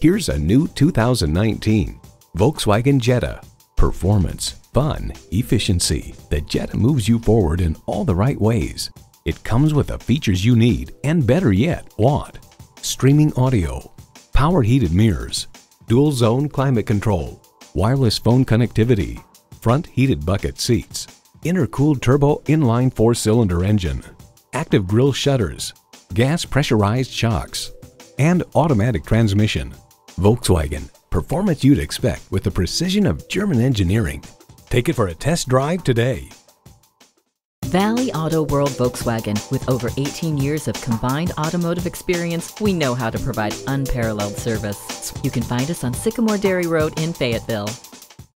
Here's a new 2019 Volkswagen Jetta. Performance, fun, efficiency. The Jetta moves you forward in all the right ways. It comes with the features you need and, better yet, want. Streaming audio, power heated mirrors, dual zone climate control, wireless phone connectivity, front heated bucket seats, intercooled turbo inline 4-cylinder engine, active grille shutters, gas pressurized shocks, and automatic transmission. Volkswagen, performance you'd expect with the precision of German engineering. Take it for a test drive today. Valley Auto World Volkswagen. With over 18 years of combined automotive experience, we know how to provide unparalleled service. You can find us on Sycamore Dairy Road in Fayetteville.